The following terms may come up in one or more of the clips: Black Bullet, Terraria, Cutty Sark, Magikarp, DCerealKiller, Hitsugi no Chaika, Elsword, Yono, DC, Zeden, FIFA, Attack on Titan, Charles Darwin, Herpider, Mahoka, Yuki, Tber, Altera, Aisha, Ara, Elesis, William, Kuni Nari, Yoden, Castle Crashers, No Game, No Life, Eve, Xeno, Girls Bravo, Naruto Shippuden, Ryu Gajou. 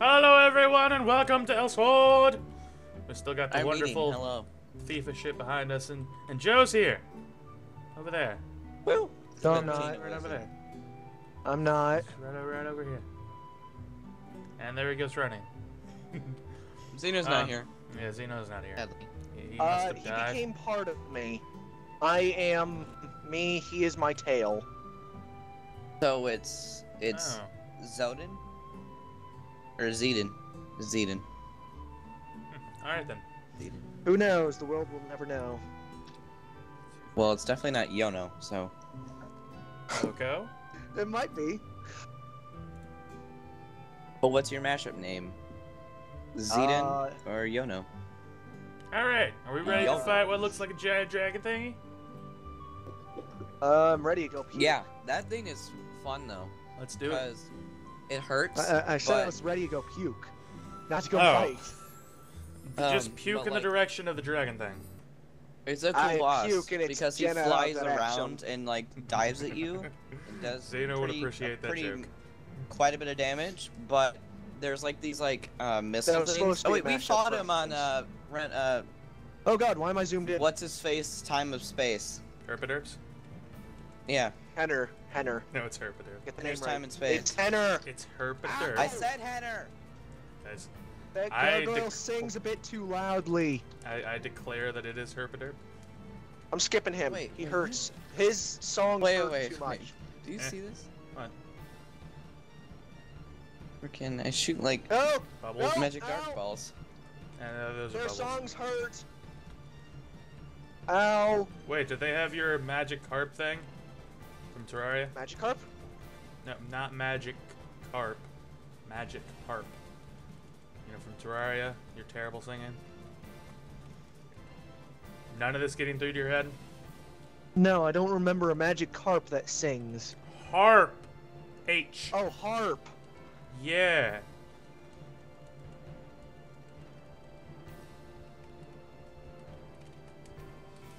Hello, everyone, and welcome to Elsword. We still got the wonderful FIFA shit behind us, and Joe's here, over there. Well, I'm not. Right over there. I'm not. Right over here. And there he goes running. Xeno's not here. Yeah, Xeno's not here. He must have died. He became part of me. I am me. He is my tail. So it's Zeden. Or Zeden. Zeden. Alright then. Zeden. Who knows? The world will never know. Well, it's definitely not Yono, so. Coco? It might be. But what's your mashup name? Zeden or Yono? Alright, are we ready to fight what looks like a giant dragon thingy? I'm ready to go pee. Yeah, that thing is fun though. Let's do it. It hurts. I said I was ready to go puke, not to go fight. Just puke in the direction of the dragon thing. It's a loss because he flies around and like dives at you and does Xeno would appreciate that joke. Quite a bit of damage, but there's like these like missile things. Oh wait, we fought him on oh god, why am I zoomed in? What's his face? Time of Space. Herpiderps. Yeah. Henner. Henner. No, it's Herpider. Get the name right. Time and Space. It's Henner. It's Herpider. I said Henner. Guys, that gargoyle sings a bit too loudly. I declare that it is Herpider. I'm skipping him. Wait, he hurts. His song hurt too much. Do you see this? What? Where can I shoot like bubbles? Magic dark balls? Those are bubbles. Their songs hurt. Ow. Wait, do they have your magic carp thing? From Terraria? Magikarp? No, not Magikarp. Magikarp. You know, from Terraria, you're terrible singing. None of this getting through to your head? No, I don't remember a Magikarp that sings. Harp! H. Oh, harp! Yeah.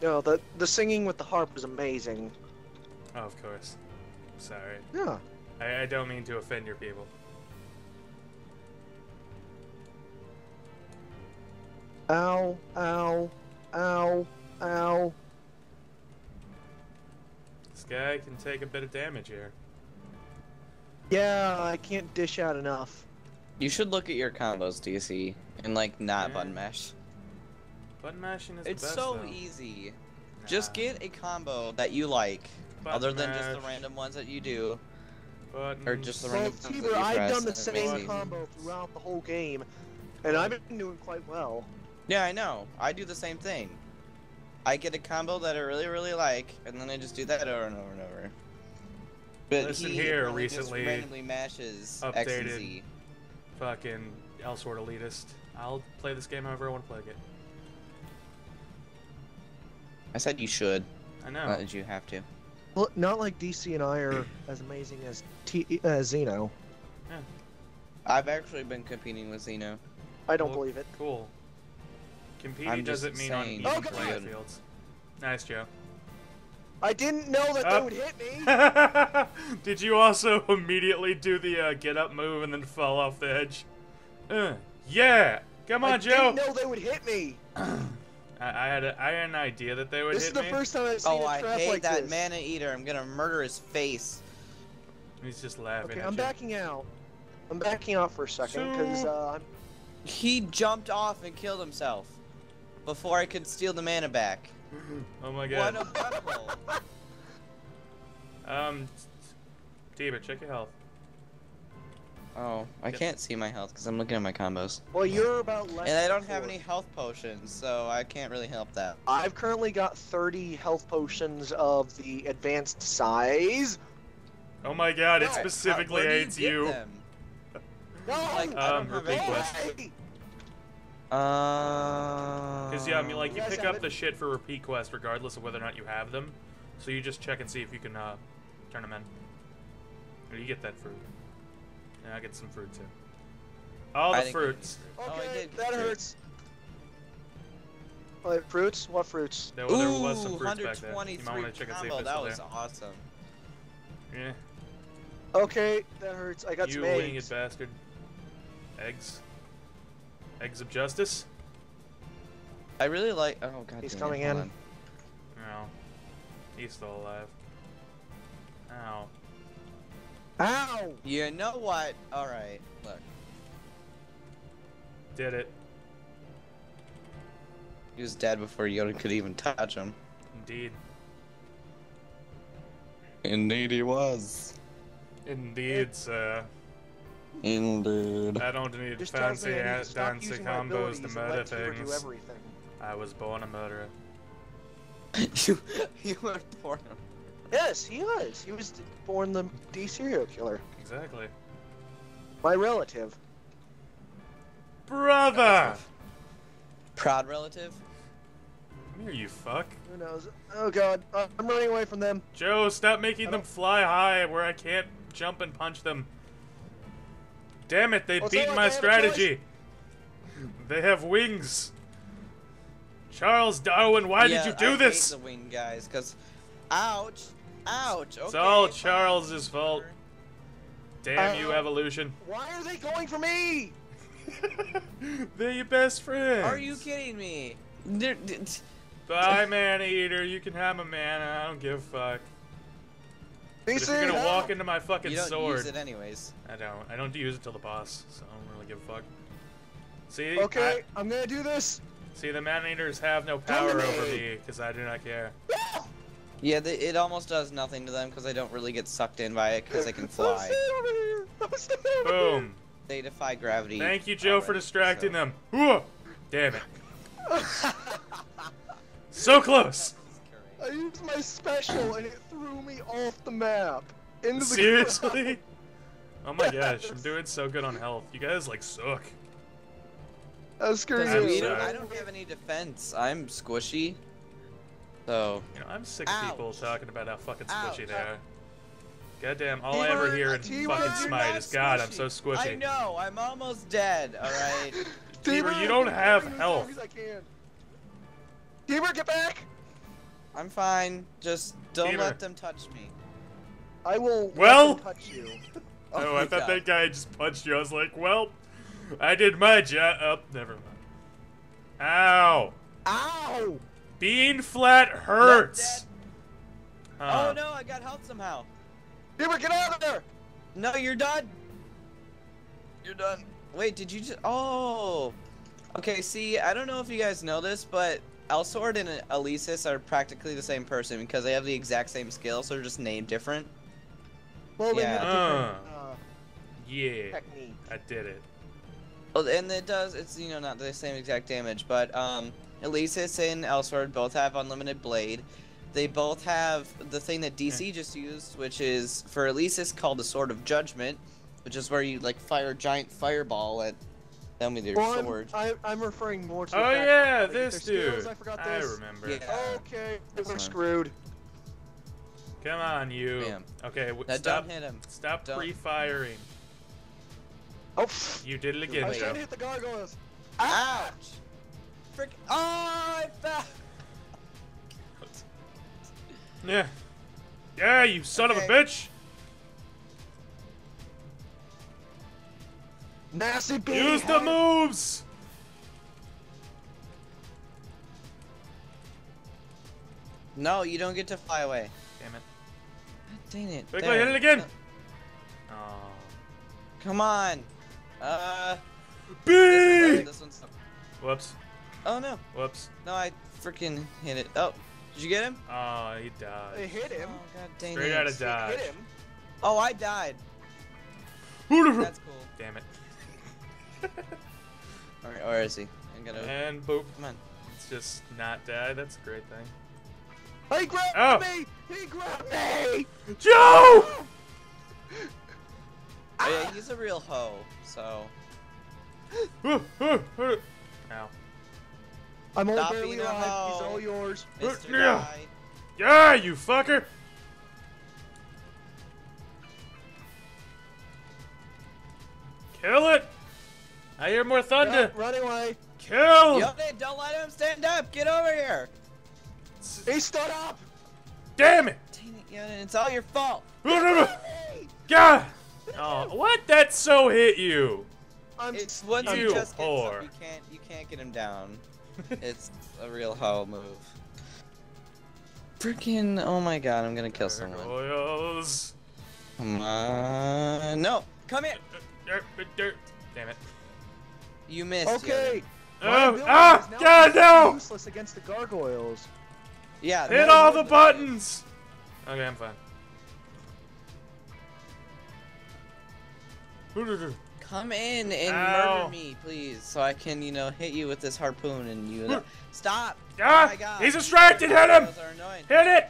No, the singing with the harp is amazing. Oh, of course. Sorry. Yeah. I don't mean to offend your people. Ow, ow, ow, ow. This guy can take a bit of damage here. Yeah, I can't dish out enough. You should look at your combos, DC, and like not button mash. Button mashing is the best, so though. Easy. Nah. Just get a combo that you like. Button other than just the random ones that you do, or just the random ones that you press. I've done the same combo throughout the whole game, and I've been doing quite well. Yeah, I know. I do the same thing. I get a combo that I really, really like, and then I just do that over and over and over. But listen here, really recently just randomly mashes updated X and Z. Fucking Elsword elitist. I'll play this game however I want to play it. I said you should. I know. Why did you have to? Well, not like DC and I are as amazing as Xeno. Yeah. I've actually been competing with Xeno. I don't believe it. Cool. Competing doesn't mean on even playing fields. Nice, Joe. I didn't know that they would hit me! Did you also immediately do the get-up move and then fall off the edge? Yeah! Come on, Joe! I didn't know they would hit me! I had an idea that they would hit me. This is the first time I've seen a trap like this. Oh, I hate that mana eater. I'm gonna murder his face. He's just laughing at you. Okay, I'm backing out. I'm backing out for a second, because, he jumped off and killed himself before I could steal the mana back. Oh my god. What a butthole. David, check your health. Oh, I can't see my health because I'm looking at my combos. Well, you're about less and I don't have any health potions, so I can't really help that. I've currently got 30 health potions of the advanced size. Oh my god, it specifically aids you. No, like, repeat quest. Because, yeah, I mean, like, you pick up the shit for repeat quest regardless of whether or not you have them. So you just check and see if you can, turn them in. Or you get that fruit. And I get some fruit too. All the fruits. Okay, that hurts. What fruits? What fruits? There, ooh, there was some fruits back there. 123 combo. That was awesome. Yeah. Okay, that hurts. I got some eggs. You wing it, bastard. Eggs. Eggs of justice. I really like. Oh god. He's coming in. No, oh, he's still alive. Ow. Ow! You know what? All right. Look. Did it. He was dead before Yoda could even touch him. Indeed. Indeed he was. Indeed, sir. Indeed. I don't need this fancy ass dancy combos to murder things. I was born a murderer. You were born a murderer. Yes, he was. He was born the D serial killer. Exactly. My relative. Brother! Proud relative? Come here, you fuck. Who knows? Oh god, I'm running away from them. Joe, stop making them fly high where I can't jump and punch them. Damn it, they beat my strategy. They have wings. Charles Darwin, why did you do this? I hate the wing guys, because... Ouch! Ouch! Okay, it's all Charles's fault. Damn you, evolution. Why are they going for me? They're your best friends. Are you kidding me? Bye, man-eater. You can have a man. I don't give a fuck. But if you're gonna walk into my fucking sword. You don't use it anyways. I don't. I don't use it till the boss, so I don't really give a fuck. See? Okay, I'm gonna do this. See, the man-eaters have no power over me, because I do not care. Yeah, it almost does nothing to them because they don't really get sucked in by it because they can fly. Boom. They defy gravity. Thank you, Joe, for distracting them. Ooh, damn it. So close. I used my special and it threw me off the map. Into the Seriously? Oh my gosh, I'm doing so good on health. You guys, like, suck. I'm screwed. I don't have any defense. I'm squishy. So, you know, I'm sick of people talking about how fucking squishy they are. Goddamn, all I ever hear in fucking Smite is, God, I'm so squishy. I know, I'm almost dead, alright? Deaver, you don't have health. Deaver, get back! I'm fine, just don't let them touch me. I will let them touch you. Oh, I thought that guy just punched you. I was like, well, I did my job. Oh, never mind. Ow! Ow! Being flat hurts. Oh no, I got help somehow. Deaver, get out of there! No, you're done. You're done. Wait, did you just? Oh. Okay. See, I don't know if you guys know this, but Elsword and Elesis are practically the same person because they have the exact same skill, so they're just named different. Well, yeah. They have different, yeah. Technique. I did it. Well, and it does. It's, you know, not the same exact damage, but Elesis and Elsword both have unlimited blade. They both have the thing that DC just used, which is for Elesis called the Sword of Judgment, which is where you like fire a giant fireball at them with your sword. I'm referring more to. Oh yeah, this dude. Skills, I forgot this. I remember. Yeah. Okay, we're screwed. Come on, you. Bam. Okay, now stop. Don't hit him. Stop pre-firing. Oh. You did it again, Joe. I was trying to hit the gargoyles. Ouch. Frick! Oh, I fell. Yeah. Yeah, you son of a bitch. Nasty bitch. Use the moves. No, you don't get to fly away. Damn it. God dang it. Quickly, hit it again. Oh. Come on. B. This one's up. Whoops. Oh no. Whoops. No, I freaking hit it. Oh. Did you get him? Oh, he died. They hit him. Oh, god dang it. Straight out of dodge. Hit him. Oh, I died. That's cool. Damn it. Alright, where is he? I'm gonna... And boop. Come on. It's just not die. That's a great thing. He grabbed me! He grabbed me! Joe! Oh, yeah, he's a real hoe, so... Ow. I'm only barely alive. He's all yours. Yeah, you fucker. Kill it. I hear more thunder. Yeah, run away. Kill. Yoden, don't let him stand up. Get over here. He stood up. Damn it. Dang it, Yoden. It's all your fault. God. Oh, what? That so hit you. It's once you just get up, you can't get him down. It's a real hoe move. Freaking! Oh my god! I'm gonna kill someone. Come on! No! Come here! Damn it! You missed. Okay. Oh! Ah! God no! Useless against the gargoyles. Yeah. Hit all the buttons. Okay, I'm fine. Come in and murder me, please, so I can, you know, hit you with this harpoon and you know. Stop! Ah, oh my God. He's distracted! Hit him! Hit it!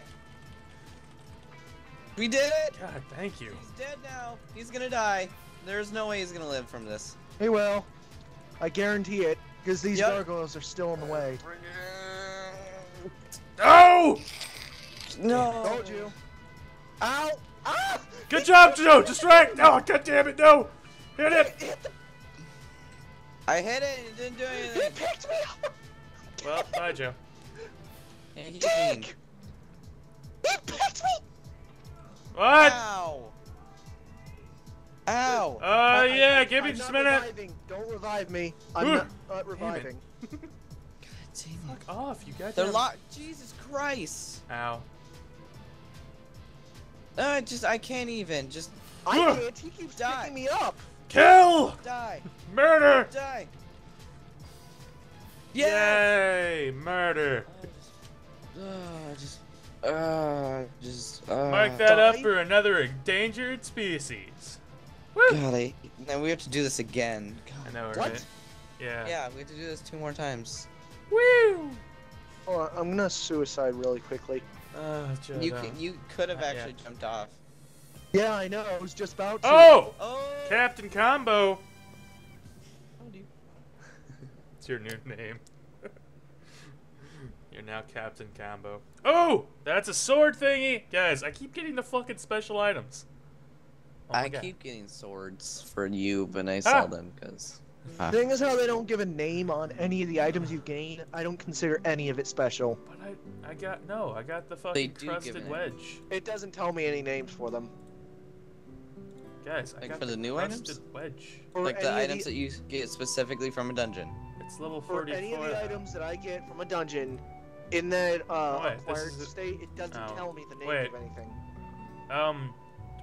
We did it! God, thank you. He's dead now. He's gonna die. There's no way he's gonna live from this. Hey, well, I guarantee it, because these gargoyles are still in the way. No! No! Told you. Ow! Ah! Good job, Joe! Distract! Oh, God damn it! No! Hit it! I hit it and it didn't do anything. He picked me up! Well, bye, Joe. Dick! He picked me! What? Ow! Ow! Yeah, give me just a minute. Reviving. Don't revive me. I'm not reviving. God damn it. Fuck off, you guys. They're locked. Jesus Christ. Ow. I can't even. Just. I can't. He keeps picking me up. Kill! Die! Murder! Die! Yes! Yay! Murder! Mark that up for another endangered species. Woo! God, now we have to do this again. God. I know, right? What? Yeah. Yeah, we have to do this 2 more times. Woo! Oh, I'm gonna suicide really quickly. Joe, you could have actually jumped off. Yeah, I know. I was just about to. Oh! Captain Combo. It's your new name. You're now Captain Combo. Oh! That's a sword thingy! Guys, I keep getting the fucking special items. Oh I keep getting swords for you, but I sell them because. The thing is how they don't give a name on any of the items you gain. I don't consider any of it special. But I got the fucking crusted wedge. It doesn't tell me any names for them. Guys, I got for the new items? Wedge. Like the items that you get specifically from a dungeon. It's level 44. For any of the items that I get from a dungeon in that acquired state, it doesn't tell me the name of anything.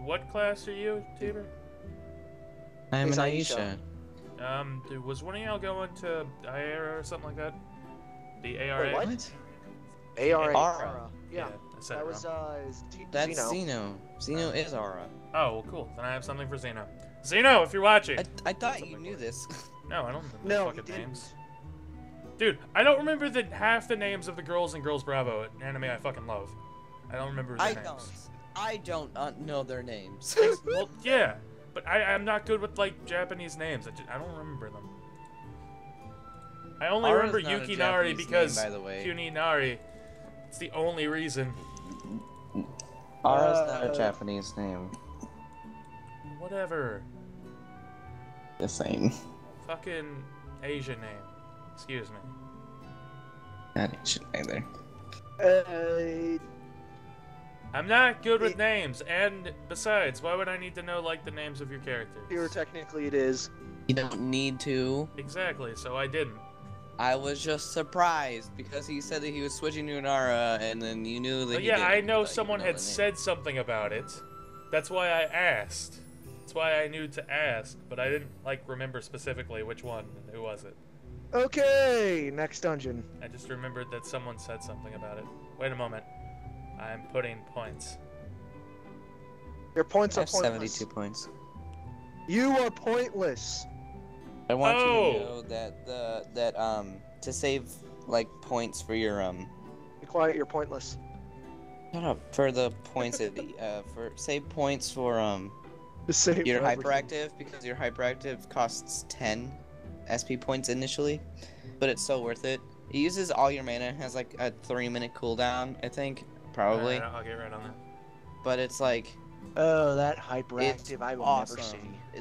What class are you, Tabor? I am an Aisha. Was one of y'all going to Ara or something like that? The ARA? What? ARA. Yeah. That was, that's Xeno. Xeno is Ara. Oh, well, cool. Then I have something for Xeno. Xeno, if you're watching! I thought you knew this. No, I don't remember the fucking names. Dude, I don't remember half the names of the girls in Girls Bravo, an anime I fucking love. I don't remember their names. I don't know their names. Well, yeah. But I'm not good with, like, Japanese names. I don't remember them. I only remember Yuki Nari because Kuni Nari. It's the only reason. Ara's not a Japanese name. Whatever. The same. Fucking Asian name. Excuse me. Not Asian either. I'm not good with names, and besides, why would I need to know, like, the names of your characters? Here, technically it is. You don't need to. Exactly, so I didn't. I was just surprised, because he said that he was switching to an Ara, and then you knew that yeah, I know someone had said something about it. That's why I asked. That's why I knew to ask, but I didn't, like, remember specifically which one and who was it. Okay, next dungeon. I just remembered that someone said something about it. Wait a moment. I'm putting points. Your points are pointless. 72 points. You are pointless. I want you to know that to save like points for your Be quiet. You're pointless. Shut up. For the points at the for save points for your hyperactive because your hyperactive costs 10 SP points initially, but it's so worth it. It uses all your mana. It has like a 3-minute cooldown, I think. Probably. I'll get right on that. But it's like, oh, that hyperactive I will never see.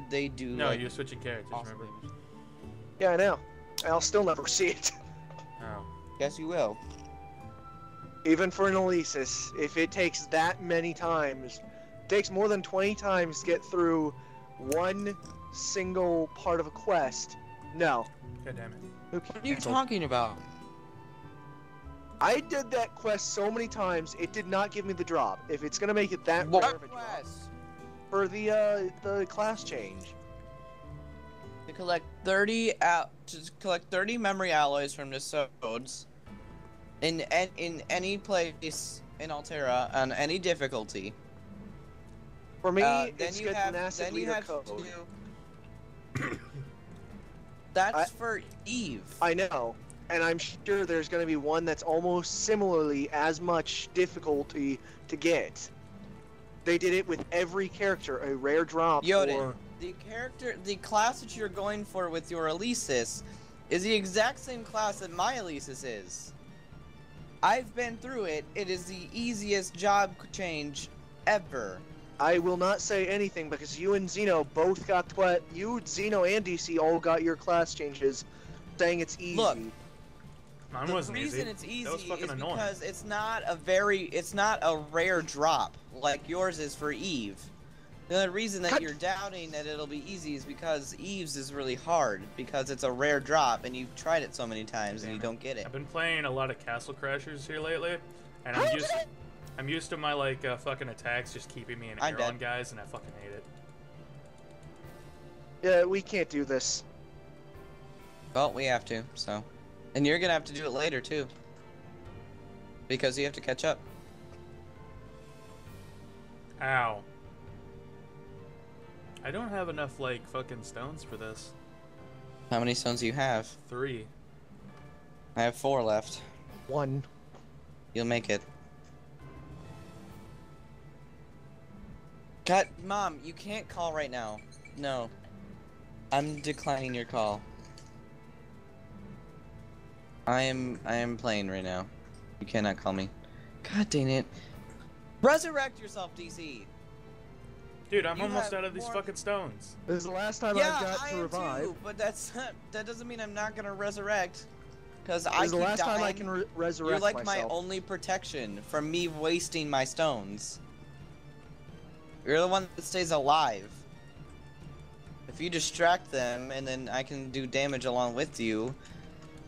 They do. No, like, you're switching characters. Awesome. Remember? Yeah, I know. I'll still never see it. Oh. Guess you will. Even for an Elesis, if it takes that many times, it takes more than 20 times to get through one single part of a quest. No. God damn it. What are you talking about? I did that quest so many times, it did not give me the drop. If it's gonna make it that rare of a drop. For the class change. To collect 30 memory alloys from the nodes in any place in Altera on any difficulty. For me, it's good tenacity leader code. That's for Eve. I know, and I'm sure there's going to be one that's almost similarly as much difficulty to get. They did it with every character, a rare drop. Yoden, or... the class that you're going for with your Elesis is the exact same class that my Elesis is. I've been through it. It is the easiest job change ever. I will not say anything because you and Xeno both got what you, Xeno and DC all got your class changes, saying it's easy. Look, mine wasn't easy. The reason it's easy is because it's not a rare drop like yours is for Eve. The reason that you're doubting that it'll be easy is because Eve's is really hard because it's a rare drop and you've tried it so many times and you don't get it. I've been playing a lot of Castle Crashers here lately, and I'm used to my like fucking attacks just keeping me in air on guys, and I fucking hate it. Yeah, we can't do this. Well, we have to. So, and you're gonna have to do it later too, because you have to catch up. Ow. I don't have enough like fucking stones for this. How many stones do you have? 3. I have 4 left. 1. You'll make it. God, Mom, you can't call right now. No. I'm declining your call. I am playing right now. You cannot call me. God dang it. Resurrect yourself, DC! Dude, I'm almost out of these fucking stones. This is the last time I've got to revive. Too, but that's not, that doesn't mean I'm not gonna resurrect. Cause I keep dying. This is the last time I can resurrect myself. You're like my only protection from me wasting my stones. You're the one that stays alive. If you distract them and then I can do damage along with you,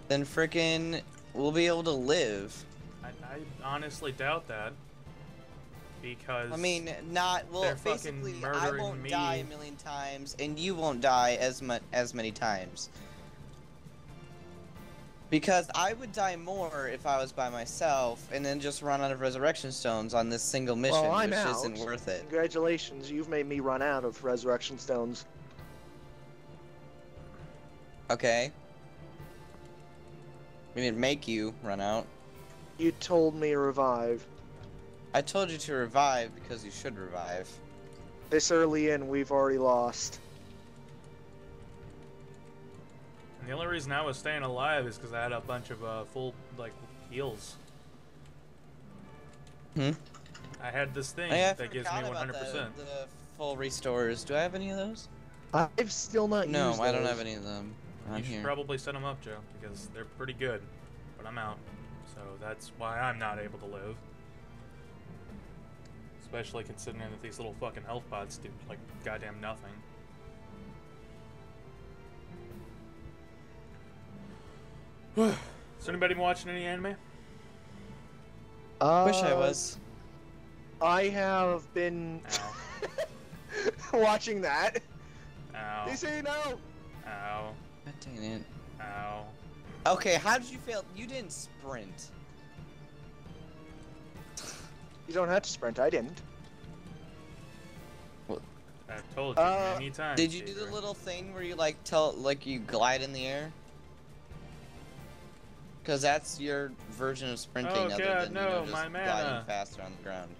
then frickin' we'll be able to live. I honestly doubt that. Because I mean, not well. Basically, I won't die a million times, and you won't die as many times. Because I would die more if I was by myself, and then just run out of resurrection stones on this single mission, well, which isn't worth it. Congratulations, you've made me run out of resurrection stones. Okay. We didn't make you run out. You told me to revive. I told you to revive because you should revive. This early in, we've already lost. And the only reason I was staying alive is because I had a bunch of full like heals. Hmm. I had this thing that gives me 100%. The full restores. Do I have any of those? I've still not used those. No, I don't have any of them. You should probably set them up, Joe, because they're pretty good. But I'm out, so that's why I'm not able to live. Especially considering that these little fucking health pods do like goddamn nothing. Is anybody watching any anime? Wish I was. I have been watching that. Ow. They say no. Ow. God dang it. Ow. Okay, how did you fail? You didn't sprint. You don't have to sprint. I didn't. Well, I've told you many times. Did you do the little thing where you like you glide in the air? Because that's your version of sprinting, other than just gliding faster on the ground.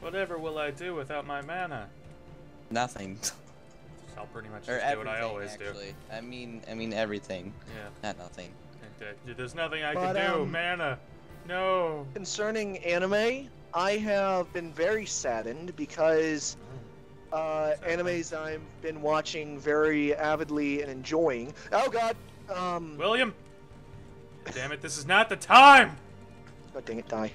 Whatever will I do without my mana? Nothing. I'll pretty much just do what I always do. I mean everything. Yeah. Not nothing. There's nothing I can do. Mana. No. Concerning anime, I have been very saddened because animes I've been watching very avidly and enjoying. Oh God. William. Damn it! This is not the time. God dang it! Die.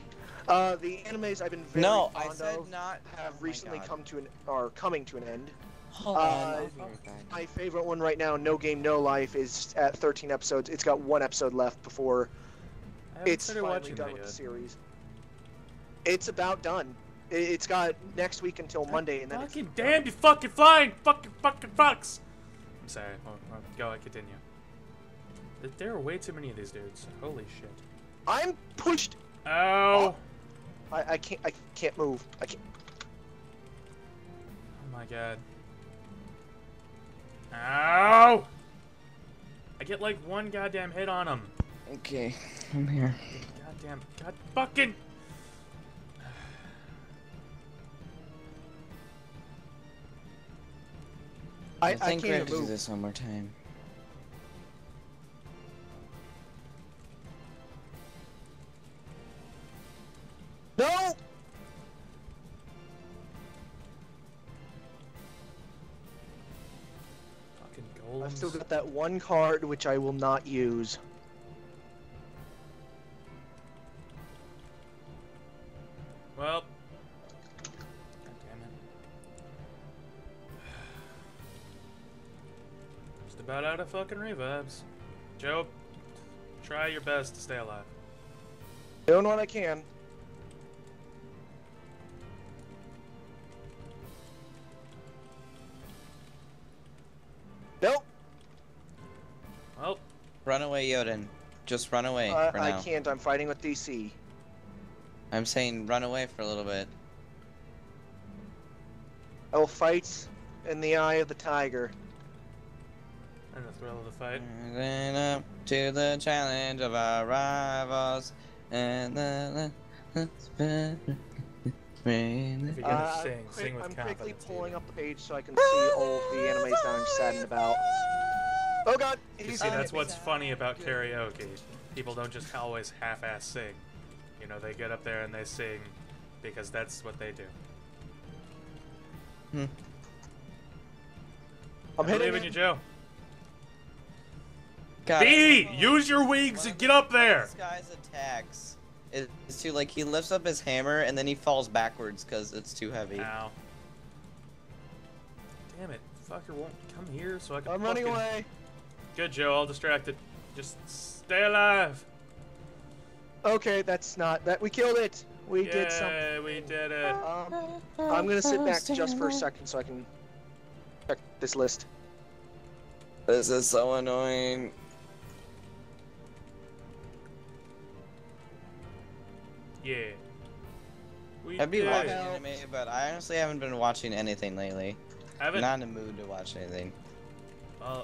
The animes I've been very fond of have recently come to an end. Hold on. My favorite one right now, No Game, No Life, is at 13 episodes. It's got one episode left before it's finally done with the series. It's about done. It's got next week until Monday, and then fucking it's damned, you fucking flying, fucking fucks. I'm sorry. Go, continue. There are way too many of these dudes. Holy shit. I'm pushed. Ow. Oh. I can't move. I can't. Oh my god. Ow! I get like one goddamn hit on him. Okay, I'm here. Goddamn, god fucking. I think we have to do this one more time. No! I've still got that one card which I will not use. Well, god damn it. Just about out of fucking revives. Joe, try your best to stay alive. Doing what I can. Nope. Well, run away, Yoden. Just run away for now. I can't. I'm fighting with DC. I'm saying run away for a little bit. Oh, fights in the eye of the tiger. And the thrill of the fight. Rising up to the challenge of our rivals, and that's better. If you're gonna sing with confidence. I'm quickly pulling up the page so I can see all of the animes that I'm saddened about. Oh god! You see, that's what's funny about karaoke. People don't just always half-ass sing. You know, they get up there and they sing because that's what they do. Hmm. I'm hitting you, Joe. B! Use your wigs and get up there! This guy's attacks. It's too, like, he lifts up his hammer and then he falls backwards because it's too heavy. Ow. Damn it. Fucker won't come here so I can. I'm running away. Good, Joe. All distracted. Just stay alive. Okay, that's not that. We killed it. We did something. We did it. I'm going to sit back just for a second so I can check this list. This is so annoying. Yeah. I'd be watching anime, but I honestly haven't been watching anything lately. I'm not in the mood to watch anything.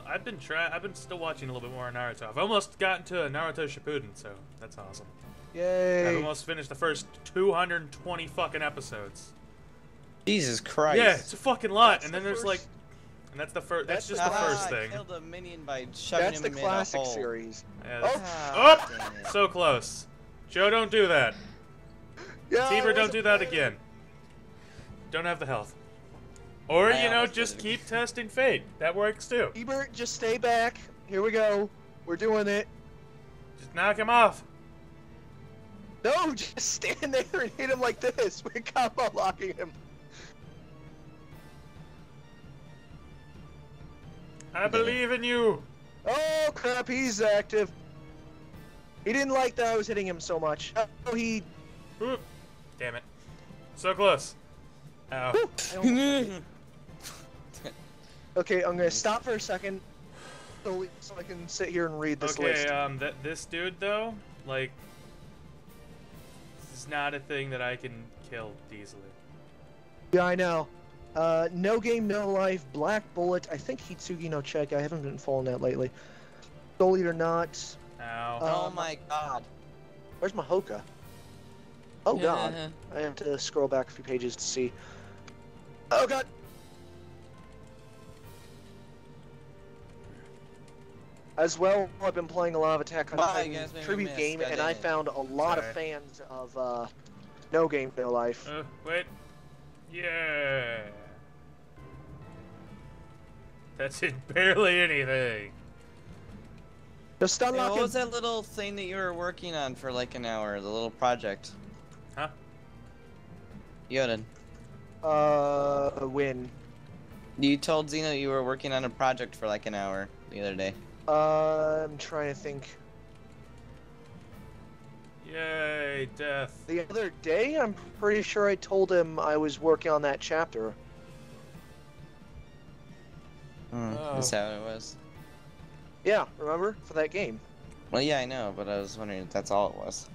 I've been still watching a little bit more Naruto. I've almost gotten to Naruto Shippuden, so that's awesome. Yay! I've almost finished the first 220 fucking episodes. Jesus Christ! Yeah, it's a fucking lot. And then there's like, and that's the first. That's just the first thing. I killed a minion by shoving him in a hole. That's the classic series. Oh! Oh! So close. Joe, don't do that. Yeah, Tiber, don't do that again. Don't have the health. Or, you know, just keep testing fate. That works too. Ebert, just stay back. Here we go. We're doing it. Just knock him off. No, just stand there and hit him like this. We're combo locking him. I believe in you. Oh, crap. He's active. He didn't like that I was hitting him so much. Oh, he. Oop. Damn it. So close. Ow. Okay, I'm gonna stop for a second so I can sit here and read this list. Okay, this dude though, like, this is not a thing that I can kill easily. Yeah, I know. No Game, No Life, Black Bullet. I think Hitsugi no Chaika. I haven't been following that lately. Soul Eater not. Ow. Oh my god. Where's Mahoka? Oh god. I have to scroll back a few pages to see. Oh god. As well, I've been playing a lot of Attack on Titan tribute game, and I found a lot of fans of No Game, No Life. Wait. Yeah. That did barely anything. Just stop locking. What was that little thing that you were working on for like an hour? The little project. Yoden. Win. You told Xeno you were working on a project for like an hour the other day. I'm trying to think. Yay, death. The other day, I'm pretty sure I told him I was working on that chapter. Oh. That's how it was. Yeah, remember? For that game. Well, yeah, I know, but I was wondering if that's all it was.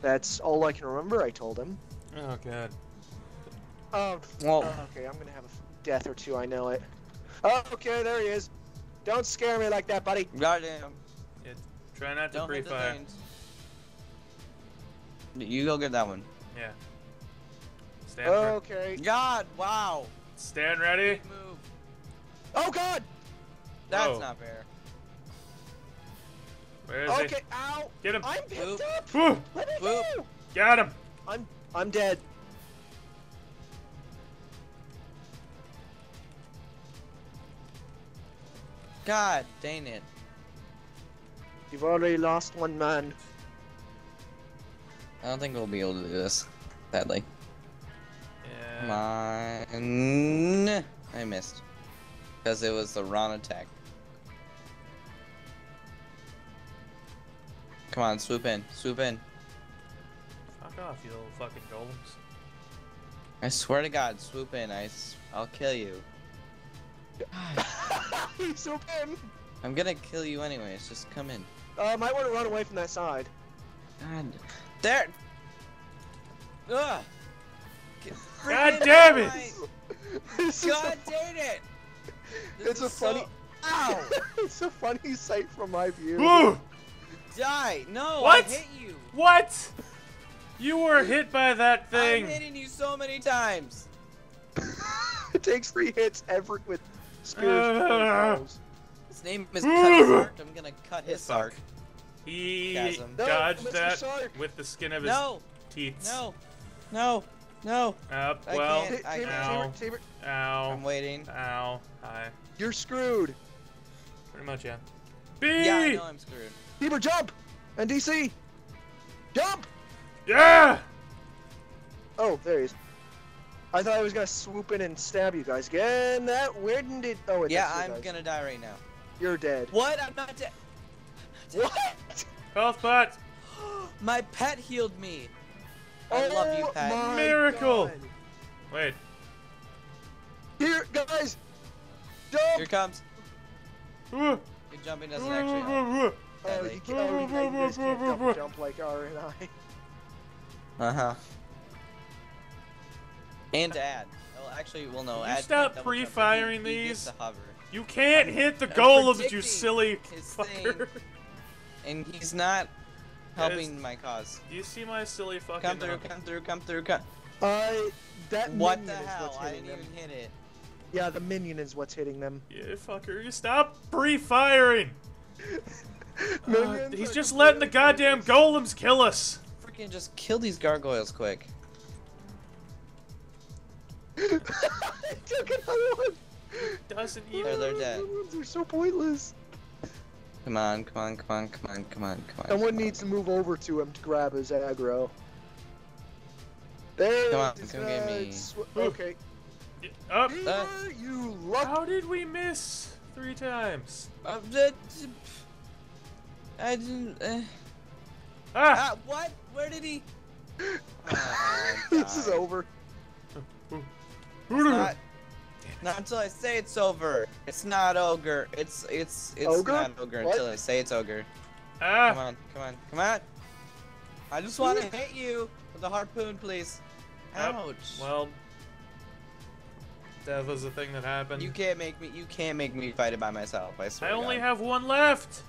That's all I can remember, I told him. Oh, God. Oh, well, okay, I'm gonna have a death or two, I know it. Oh, okay, there he is. Don't scare me like that, buddy. Goddamn. Yeah, try not to pre-fire. You go get that one. Yeah. Stand okay. God, wow. Stand ready. Move. Oh, God! That's not fair. Where is he? Ow! Get him! I'm picked up! Woo. Let me go! Got him! I'm dead. God dang it. You've already lost one man. I don't think we'll be able to do this, sadly. Yeah. Mine. I missed. Because it was the wrong attack. Come on, swoop in. Swoop in. Fuck off, you little fucking golems. I swear to God, swoop in. I'll kill you. Swoop in! I'm gonna kill you anyways. Just come in. Might want to run away from that side. God. There! Ugh! God damn it! God dang it! It's a funny. Ow! It's a funny sight from my view. Woo! Die! No! What? I hit you! What? You were hit by that thing! I'm hitting you so many times! It takes 3 hits every with spears. His name is Cutty Sark. I'm gonna cut his Sark. He dodged that with the skin of his teeth. No, no, no. Well, I can't. Ow. I'm waiting. Ow. Hi. You're screwed. Pretty much, yeah. B! Yeah, I know I'm screwed. Bieber, jump! And DC! Jump! Yeah! Oh, there he is. I thought I was gonna swoop in and stab you guys again. That weirdned it. Oh, it I'm gonna die right now. You're dead. What? I'm not dead. What? Health pot. My pet healed me. I love you, pet. Miracle. God. Wait. Here, guys. Jump. Here comes. Your jumping doesn't actually help. Oh, you guys can't jump like Ara and I. Uh-huh. And to add. Well, actually, well, no. Can you stop pre-firing these? He hover. You can't hit the golems, you silly fucker. And he's not helping my cause. Do you see my silly fucking Come through. That what the hell? I didn't even hit it. Yeah, the minion is what's hitting them. Yeah, fucker, you stop pre-firing! He's just letting the goddamn golems kill us! Freaking just kill these gargoyles quick. I took another one! Doesn't even. They're dead. They're so pointless. Come on. Someone needs to move over to him to grab his aggro. There. Come on, come get me. Okay. Up. You luck. How did we miss 3 times? I didn't. What? Where did he? This is over. Not until I say it's over. It's not ogre. It's ogre? Not ogre until I say it's ogre. Ah. Come on. I just want to hit you with a harpoon, please. Ouch. Well, that was the thing that happened. You can't make me fight it by myself. I swear. I only have 1 left.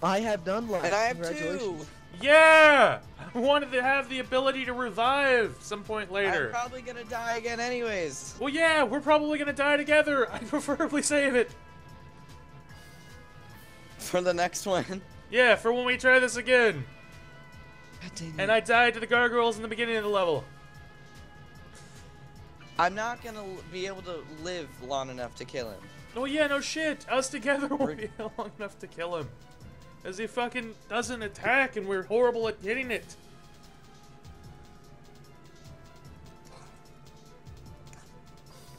I have done left. And I have 2. Yeah! I wanted to have the ability to revive some point later. I'm probably gonna die again anyways. Well, yeah, we're probably gonna die together. I'd preferably save it. For the next one? Yeah, for when we try this again. God dang it. And I died to the gargoyles in the beginning of the level. I'm not gonna be able to live long enough to kill him. Oh yeah, no shit. Us together won't be long enough to kill him. Because he fucking doesn't attack and we're horrible at hitting it.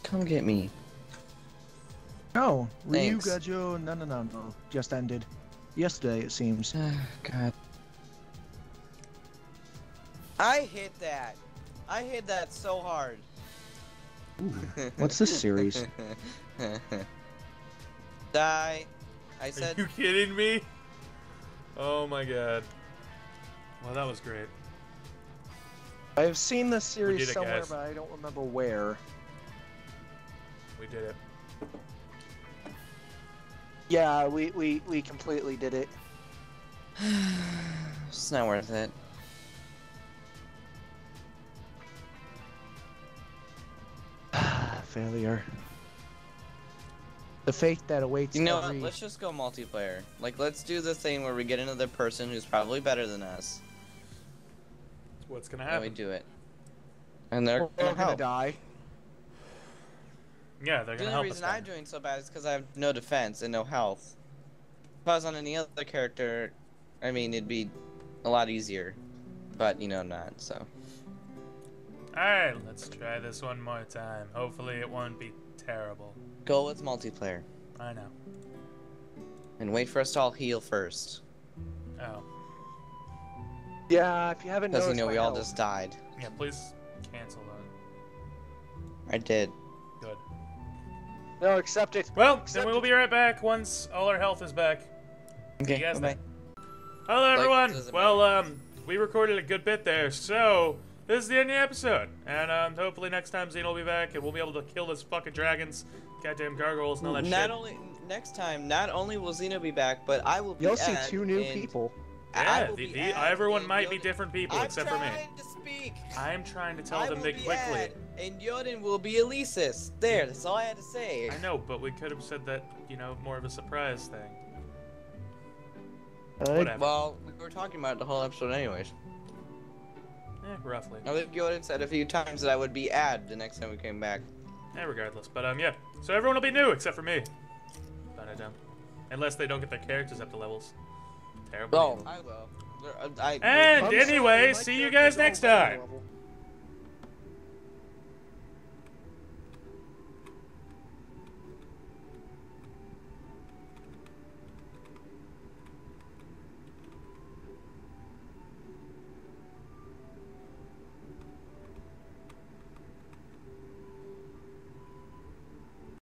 Come get me. No, Ryu Gajou, no, just ended. Yesterday, it seems. God. I hate that. I hate that so hard. Ooh, what's this series? Die. I said. Are you kidding me? Oh my god. Well, that was great. I've seen this series somewhere, guys, but I don't remember where. We did it. Yeah, we completely did it. It's not worth it. Failure. The fate that awaits. You know what? Let's just go multiplayer. Like, let's do the thing where we get another person who's probably better than us. What's gonna happen? And we do it, and they're gonna die. Yeah, they're gonna help. The reason I'm doing so bad is because I have no defense and no health. If I was on any other character, I mean, it'd be a lot easier. But you know, not so. All right, let's try this one more time. Hopefully, it won't be terrible. Go with multiplayer. I know. And wait for us to all heal first. Oh. Yeah, if you haven't noticed, because you know we all just died. Yeah, please cancel that. I did. Good. No, accept it. Well, then we'll be right back once all our health is back. Okay. Bye-bye. Hello, everyone. Well, we recorded a good bit there, so this is the end of the episode, and hopefully next time Xeno will be back and we'll be able to kill those fucking dragons, goddamn gargoyles, and all that shit. Not only will Xeno be back, but I will be. You'll see two new people. Yeah, everyone might be different people except for me. I'm trying to tell them that quickly. And Yoden will be Elesis. There, that's all I had to say. I know, but we could have said that, you know, more of a surprise thing. Whatever. Well, we were talking about it the whole episode anyways. Eh, roughly. I think Yoden said a few times that I would be ad the next time we came back. Yeah, regardless. But, yeah. So everyone will be new except for me. But I don't. Unless they don't get their characters up to levels. Terrible. Oh, I will. And anyway, see you guys next time.